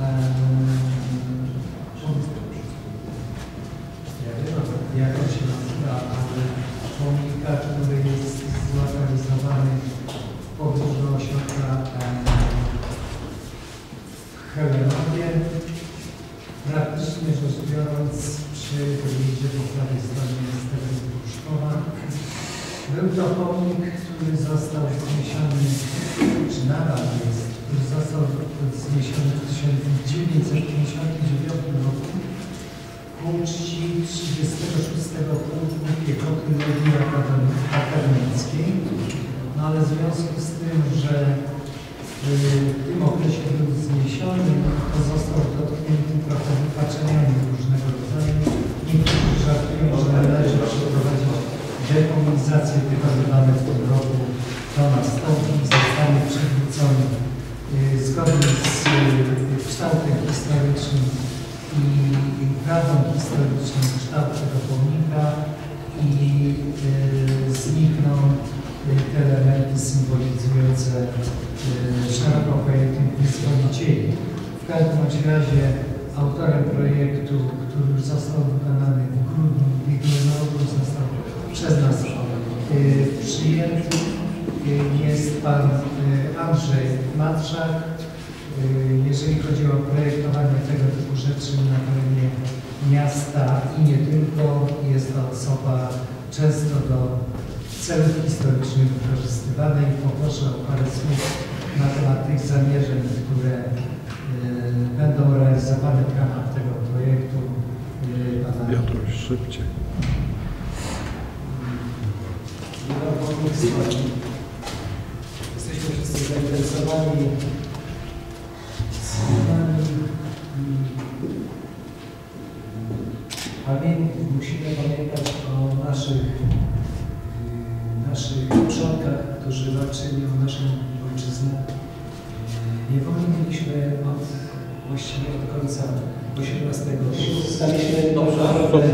Ja wiem, jak to się nazywa, ale komunikat, który jest zlokalizowany w pobliżu ośrodka w Helenowie, praktycznie rzecz biorąc przy wyjeździe po prawej stronie z terenu Pruszkowa. Był to pomnik, który został zniesiony, czy nadal jest, który został zniesiony w 1959 roku ku czci 36 Pułku Piechoty Legii Akademickiej. No ale w związku z tym, że w tym okresie był zniesiony, to został dotknięty paczeniami różnego rodzaju. Niektórzy żartują, że należy przeprowadzić dekomunizację, wykonywane w tym roku to nastąpi i zostanie przywrócony zgodnie z kształtem historycznym i prawdą historyczną kształt tego pomnika i znikną te elementy symbolizujące szeroko projektu Wyzwolicieli. W każdym razie autorem projektu, który już został wykonany w grudniu ubiegłego został przez nas przyjęty, jest pan Andrzej Matczak. Jeżeli chodzi o projektowanie tego typu rzeczy na terenie miasta i nie tylko, jest to osoba często do celów historycznych wykorzystywanej. Poproszę o parę słów na temat tych zamierzeń, które będą realizowane w ramach tego projektu. Piotr, szybciej. Jesteśmy wszyscy zainteresowani pamiętnik. Musimy pamiętać o naszych przodkach, którzy walczyli o naszą ojczyznę. Nie wolniliśmy od właściwie od końca XVIII wieku. Staliśmy naprawdę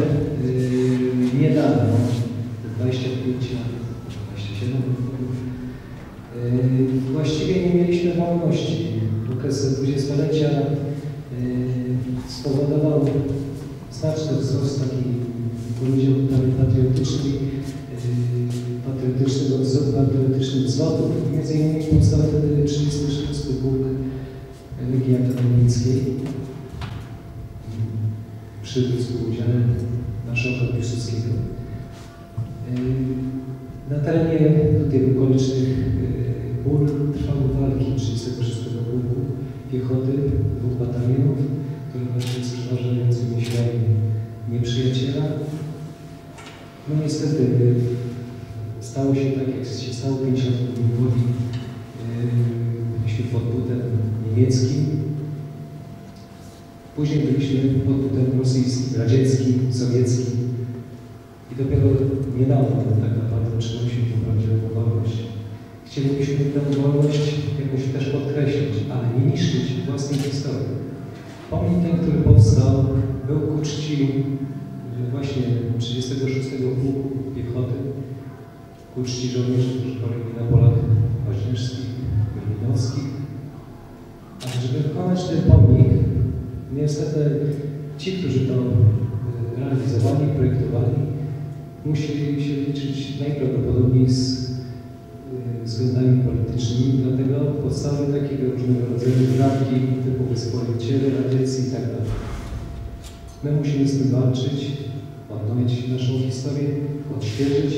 niedawno, 25 lat. Właściwie nie mieliśmy wolności. Okres dwudziestolecia spowodował znaczny wzrost takich ludziom patriotycznych wzlotów. Między innymi powstał wtedy 36 Pułk Legii Akademickiej przy współudziale marszałka Pruszkowskiego. Na terenie tych okolicznych pól trwały walki 36 Pułku Piechoty, dwóch batalionów, które walczyły z przeważającymi siłami nieprzyjaciela. No niestety stało się tak, jak się stało 50 dni byliśmy pod butem niemieckim. Później byliśmy pod butem rosyjskim, radzieckim, sowieckim. I dopiero niedawno tak naprawdę przynosił prawdziwą wolność. Chcielibyśmy tę wolność jakoś też podkreślić, ale nie niszczyć własnej historii. Pomnik ten, który powstał, był ku czci właśnie 36 Pułku Piechoty, ku czci żołnierzy, którzy polegli na polach oźnieżskich, berlinowskich. A żeby wykonać ten pomnik, niestety ci, którzy to realizowali, projektowali, musieli się liczyć najprawdopodobniej z względami politycznymi, dlatego powstały takiego różnego rodzaju bramki typu Wyspoliciele, Radzieccy i tak dalej. My musimy z tym walczyć, odnowić naszą historię, odświeżyć,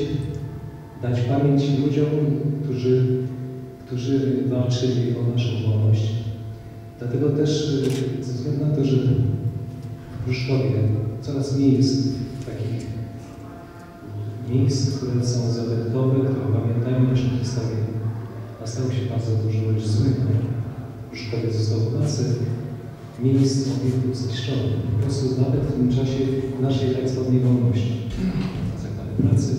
dać pamięć ludziom, którzy walczyli o naszą wolność. Dlatego też ze względu na to, że w Pruszkowie coraz mniej jest takich miejsc, które są zabytkowe, które pamiętają naszą historię. A stało się bardzo dużo rzeczy złych. Pruszkowie został w pracy, miejsc obiektu zniszczony. Po prostu nawet w tym czasie naszej tak zwanej wolności. Zakłady pracy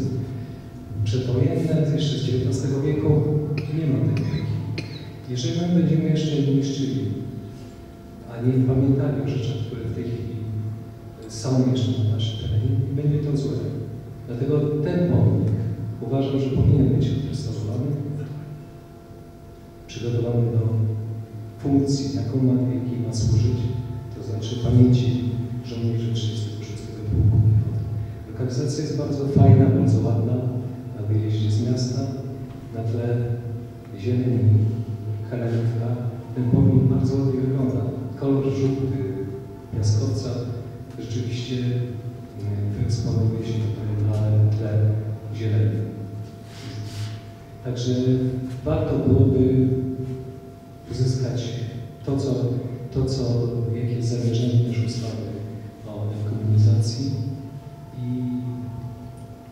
przedwojenne jeszcze z XIX wieku nie ma tej wieki. Jeżeli my będziemy jeszcze niszczyli, a nie pamiętali o rzeczach, które w tej chwili są jeszcze na naszym terenie, będzie to złe. Dlatego ten pomnik uważam, że powinien być odrestaurowany, przygotowany do funkcji, jaką ma, jakiej ma służyć. czy pamięci żołnierzy 36 Pułku Piechoty. Lokalizacja jest bardzo fajna, bardzo ładna, na wyjeździe z miasta, na tle zieleni, helenówka. Ten pomnik bardzo ładnie wygląda. Kolor żółty piaskowca rzeczywiście wyeksponowuje się tutaj na tle zieleni. Także warto byłoby uzyskać to co jakie jest zamierzenie też ustawy o dekomunizacji i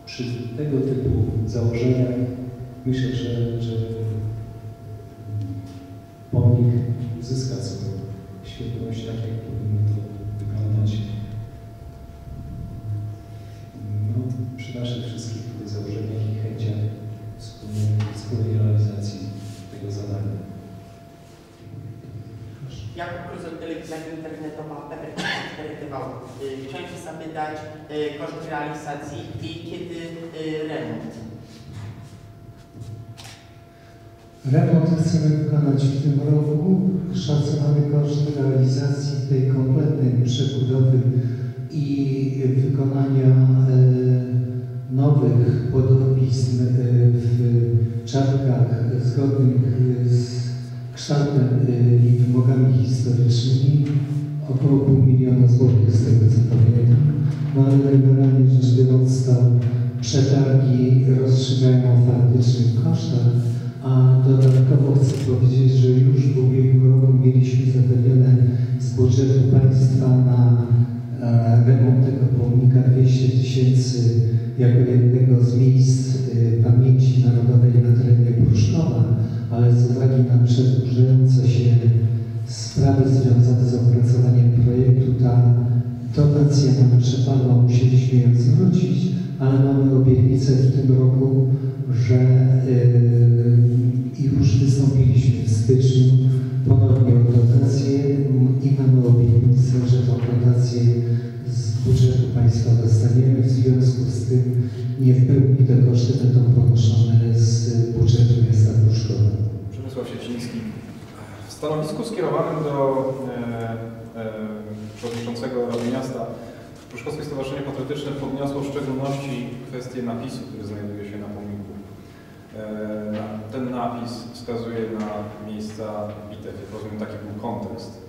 przy tego typu założeniach myślę, że pomnik uzyska swoją świetność, tak jak powinno to wyglądać. No, przy naszych wszystkich założeniach i chęciach wspólnej realizacji tego zadania. Jako Pruszkowska internetowa przewidywał, chciałem się zapytać koszt realizacji i kiedy remont? Remont chcemy wykonać w tym roku. Szacowany koszt realizacji tej kompletnej przebudowy i wykonania nowych podobizn w czarkach zgodnych z kształtem i wymogami historycznymi około $500 000 z tego co pamiętam. No ale generalnie rzecz biorąc to przetargi rozstrzygają o faktycznych kosztach, a dodatkowo chcę powiedzieć, że już w ubiegłym roku mieliśmy zapewnione z budżetu państwa na remont tego pomnika 200 000 jako jednego z miejsc pamięci narodowej na terenie Pruszkowa, ale z uwagi na przedłużające się sprawy związane z opracowaniem projektu, ta dotacja nam przepadła, musieliśmy ją zwrócić, ale mamy obietnicę w tym roku, że już wystąpiliśmy w styczniu ponownie o dotację i mamy obietnicę, że tą dotację z budżetu państwa dostaniemy, w związku z tym nie w pełni te koszty będą ponoszone z budżetu miasta Pruszkowa. Przemysław Sieciński. W stanowisku skierowanym do przewodniczącego Rady Miasta Pruszkowskie Stowarzyszenie Patriotyczne podniosło w szczególności kwestię napisu, który znajduje się na pomniku. Ten napis wskazuje na miejsca bitew, rozumiem, taki był kontekst.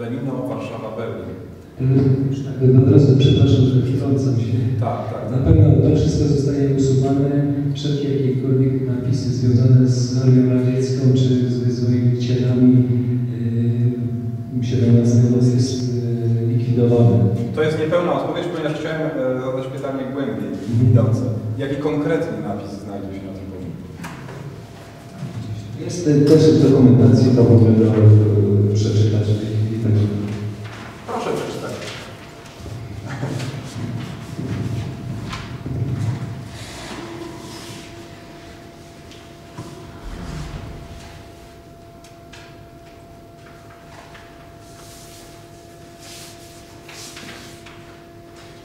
Lenino, Warszawa, Berlin. Od razu przepraszam, że wtrącam się. Tak, tak. Na pewno to wszystko zostaje usuwane, wszelkie jakiekolwiek napisy związane z Armią Radziecką czy z wyzwolicielami XVII jest likwidowane. To jest niepełna odpowiedź, ponieważ chciałem zadać pytanie głębiej i idące. Jaki konkretny napis znajdzie się na tym pomniku? Jest też w dokumentacji, to mogę przeczytać w tej chwili. Proszę przeczytać.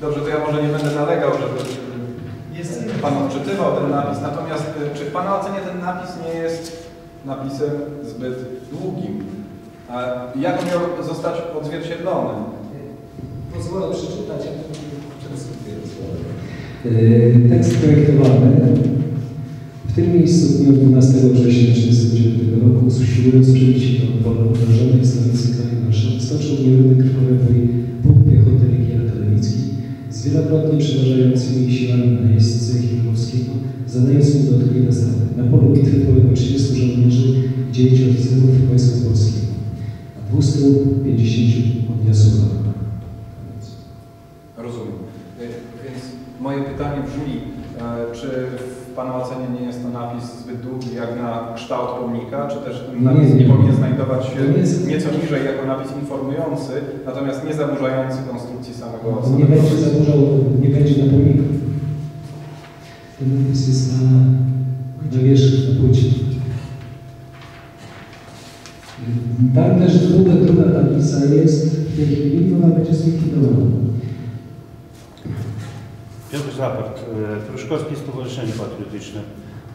Dobrze, to ja może nie będę nalegał, żeby Pan odczytywał ten napis, natomiast czy w Pana ocenie ten napis nie jest napisem zbyt długim? A jak on miał zostać odzwierciedlony? Pozwolę przeczytać, jak ten tekst projektowany w tym miejscu w dniu 12 września 1939 roku, usiłując przybić się do pola obrażonej stolicy kraju Warszawy, stoczył niejedny krwawy bój Pułk Piechoty Legii Akademickiej z wielokrotnie przeważającymi siłami najeźdźcy Chirkowskiego, zadając mu dodatkowe nastawy. Na polu bitwy było 30 żołnierzy, 9 oficerów wojska polskiego, a 250 odniosło rannych. Rozumiem. Więc moje pytanie brzmi, czy w Pana ocenie nie jest to napis zbyt długi jak na kształt pomnika, czy też ten napis nie powinien znajdować się nieco niżej jako napis informujący, natomiast nie zaburzający konstrukcji samego nie będzie zaburzał, nie będzie na pomniku. Ten napis jest na wierzchu, na płycie. Tam też druga tablica jest w tej chwili, ona będzie zlikwidowana. Piotr Zapart, Pruszkowskie Stowarzyszenie Patriotyczne.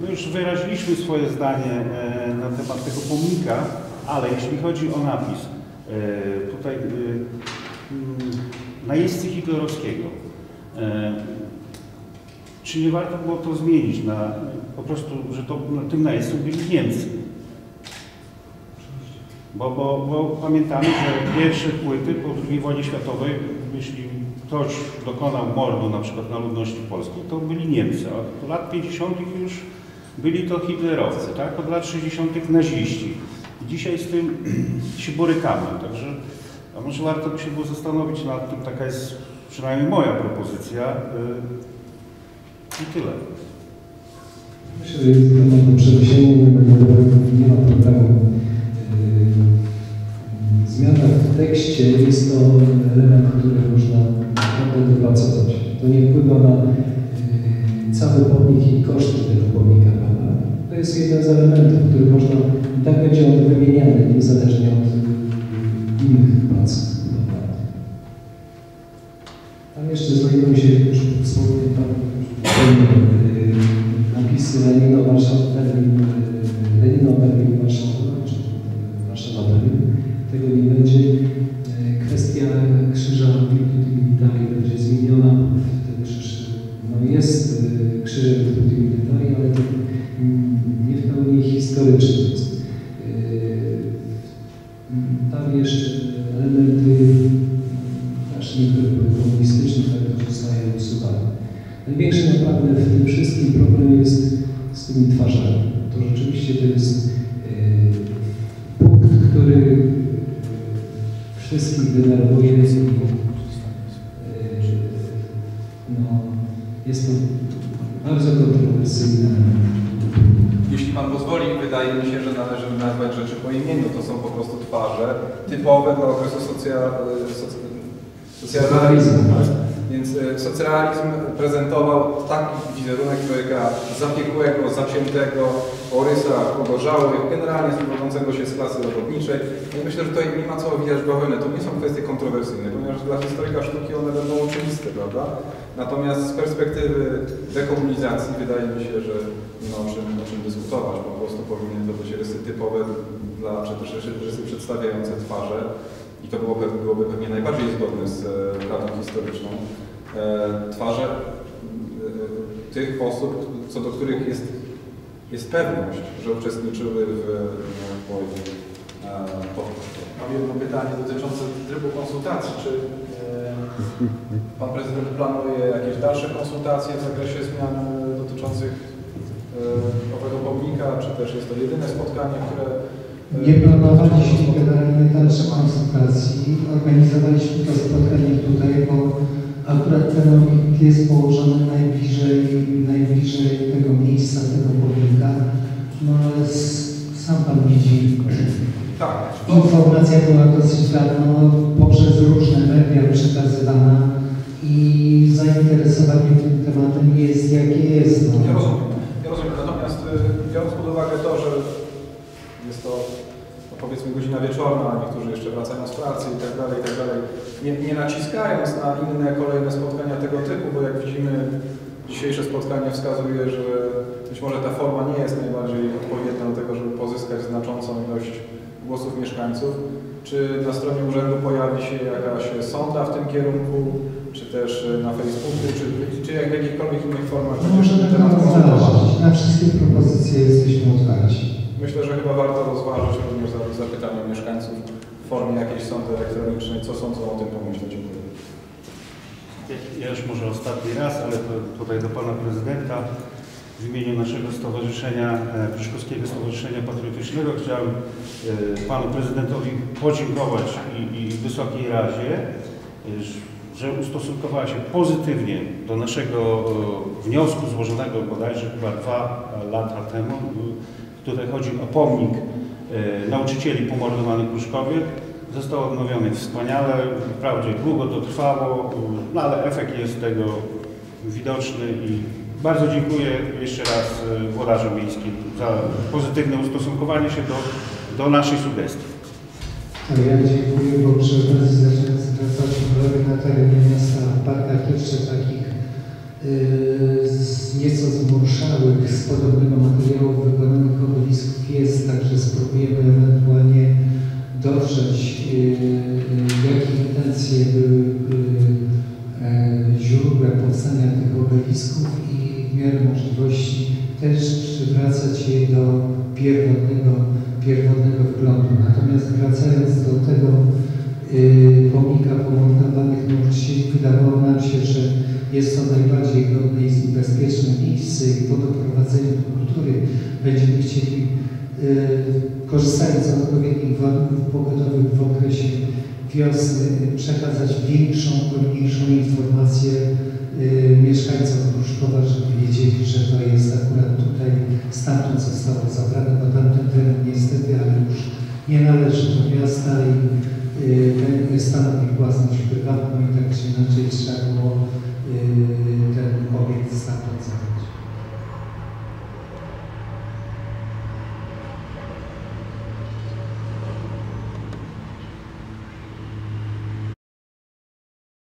My już wyraziliśmy swoje zdanie na temat tego pomnika, ale jeśli chodzi o napis, tutaj najeźdźcy hitlerowskiego. Czy nie warto było to zmienić na, po prostu, że to na tym najeźdźców byli Niemcy? Bo pamiętamy, że pierwsze płyty po II wojnie światowej, jeśli ktoś dokonał mordu na przykład na ludności polskiej, to byli Niemcy, a od lat 50. już byli to hitlerowcy, tak? Od lat 60. naziści. Dzisiaj z tym się borykamy, także a może warto by się było zastanowić nad tym, taka jest przynajmniej moja propozycja i tyle. Myślę, że jest to przeniesienie, nie ma problemu. Zmiana w tekście jest to element, który można naprawdę dopracować. To nie wpływa na cały pomnik i koszty tego pomnika, prawda? To jest jeden z elementów, który można i tak będzie on wymieniany, niezależnie od innych prac. Tam jeszcze znajdują się już wspomniane napisy Lenino, Berlin, Warszawa, Berlin. Tego nie będzie. Kwestia krzyża Virtuti Militari będzie zmieniona. Ten krzyż no jest krzyżem Virtuti Militari, ale to nie w pełni historyczny jest. Tam jeszcze elementy znaczników komunistycznych także zostaje usuwane. Największy naprawdę w tym wszystkim problem jest z tymi twarzami. To rzeczywiście to jest punkt, który wszystkich denerwuje, no, jest to bardzo kontrowersyjne. Jeśli Pan pozwoli, wydaje mi się, że należy nazwać rzeczy po imieniu. To są po prostu twarze typowe dla okresu socjalizmu. Więc socjalizm prezentował taki wizerunek człowieka zapiekłego, zaciętego, o rysach ogorzałych, generalnie składającego się z klasy robotniczej. I myślę, że tutaj nie ma co owijać bawełnę. To nie są kwestie kontrowersyjne, ponieważ dla historyka sztuki one będą oczywiste, prawda? Natomiast z perspektywy dekomunizacji wydaje mi się, że nie ma o czym dyskutować. Po prostu powinny to być rysy typowe, czy też rysy przedstawiające twarze. I to byłoby pewnie najbardziej zgodne z prawdą historyczną. Twarze tych osób, co do których jest pewność, że uczestniczyły w wojnie. Mam jedno pytanie dotyczące trybu konsultacji. Czy Pan Prezydent planuje jakieś dalsze konsultacje w zakresie zmian dotyczących owego pomnika, czy też jest to jedyne spotkanie, które... Nie planowaliśmy generalnie dalsze konsultacji. Organizowaliśmy to spotkanie tutaj, bo akurat ten obiekt jest położony najbliżej tego miejsca, tego pomnika. No ale sam Pan widzi. Tak. Informacja była dosyć dawno poprzez różne media przekazywana i zainteresowanie tym tematem jest jakie jest. No. Ja rozumiem. Natomiast biorąc pod uwagę to, że jest to, powiedzmy, godzina wieczorna, a niektórzy jeszcze wracają z pracy i tak dalej. Nie naciskając na inne kolejne spotkania tego typu, bo jak widzimy, dzisiejsze spotkanie wskazuje, że być może ta forma nie jest najbardziej odpowiednia do tego, żeby pozyskać znaczącą ilość głosów mieszkańców. Czy na stronie urzędu pojawi się jakaś sonda w tym kierunku, czy też na Facebooku, czy jak w jakichkolwiek innych formach? Możemy na wszystkie propozycje jesteśmy otwarci. Myślę, że chyba warto rozważyć również zapytanie mieszkańców w formie jakiejś sondy elektronicznej, co sądzą o tym pomyśle. Dziękuję. Ja już może ostatni raz, ale tutaj do Pana Prezydenta w imieniu naszego stowarzyszenia, Pruszkowskiego Stowarzyszenia Patriotycznego, chciałem Panu Prezydentowi podziękować i Wysokiej Radzie, że ustosunkowała się pozytywnie do naszego wniosku złożonego bodajże chyba 2 lata temu. Tutaj chodzi o pomnik nauczycieli pomordowanych w Pruszkowie. Został odnowiony wspaniale, wprawdzie długo to trwało, no ale efekt jest tego widoczny i bardzo dziękuję jeszcze raz włodarzom miejskim za pozytywne ustosunkowanie się do naszej sugestii. Ja dziękuję, bo przy okazji zacząłem na terenie miasta parkach jeszcze takich nieco zmurszałych z podobnego materiału wykonanych obelisk jest, także spróbujemy ewentualnie dotrzeć, jakie intencje były źródłem powstania tych obelisków i w miarę możliwości też przywracać je do pierwotnego wglądu. Natomiast wracając do tego pomnika pomordowanych nauczycieli, wydawało nam się, że jest to najbardziej godne i bezpieczne miejsce i po doprowadzeniu do kultury będziemy chcieli, korzystając z odpowiednich warunków pogodowych w okresie wiosny, przekazać większą lub mniejszą informację mieszkańcom Pruszkowa, żeby wiedzieli, że to jest akurat tutaj, stamtąd zostało zabrane, bo tamten teren niestety, ale już nie należy do miasta i stanowi własność prywatną i tak czy inaczej trzeba było